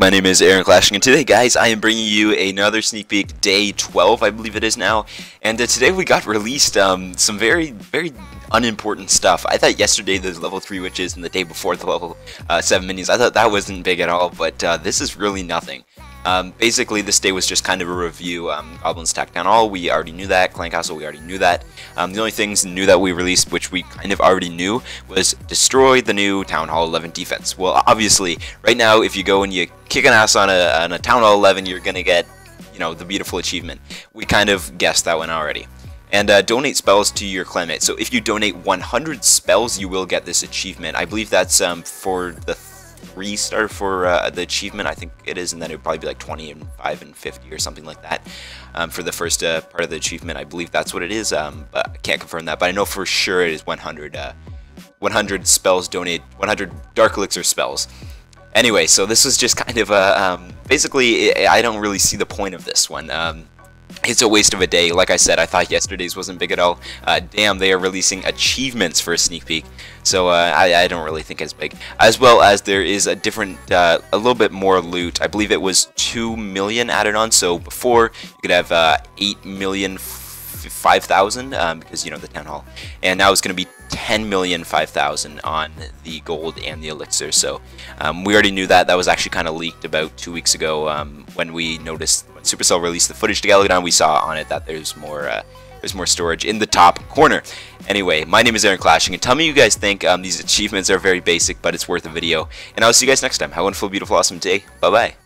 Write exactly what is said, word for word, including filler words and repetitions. My name is Aaron Clashing, and today, guys, I am bringing you another sneak peek, day twelve, I believe it is now. And uh, today we got released um, some very, very unimportant stuff. I thought yesterday the level three witches and the day before the level uh, seven minions, I thought that wasn't big at all, but uh, this is really nothing. Um, basically, this day was just kind of a review. Um, Goblins Attack Town Hall, we already knew that. Clan Castle, we already knew that. Um, the only things new that we released, which we kind of already knew, was destroy the new Town Hall eleven defense. Well, obviously, right now, if you go and you kick an ass on a, on a Town Hall eleven, you're gonna get, you know, the beautiful achievement. We kind of guessed that one already. And uh, donate spells to your clanmate. So if you donate one hundred spells, you will get this achievement. I believe that's um, for the three star for uh, the achievement, I think it is, and then it would probably be like twenty and five and fifty or something like that um, for the first uh, part of the achievement. I believe that's what it is, um, but I can't confirm that, but I know for sure it is one hundred, uh, one hundred spells donated, one hundred Dark Elixir spells. Anyway, so this is just kind of a, um, basically, I don't really see the point of this one. Um, It's a waste of a day. Like I said, I thought yesterday's wasn't big at all. Uh, damn, they are releasing achievements for a sneak peek, so uh, I, I don't really think it's big. As well as there is a different, uh, a little bit more loot. I believe it was two million added on, so before you could have uh, eight million five thousand, um, because, you know, the Town Hall. And now it's going to be ten million five thousand on the gold and the elixir, so um, we already knew that. That was actually kind of leaked about two weeks ago um, when we noticed when Supercell released the footage to Galadon. We saw on it that there's more uh, there's more storage in the top corner. Anyway, my name is Aaron Clashing, and tell me you guys think um, these achievements are very basic, but it's worth a video. And I'll see you guys next time. Have a wonderful, beautiful, awesome day. Bye bye.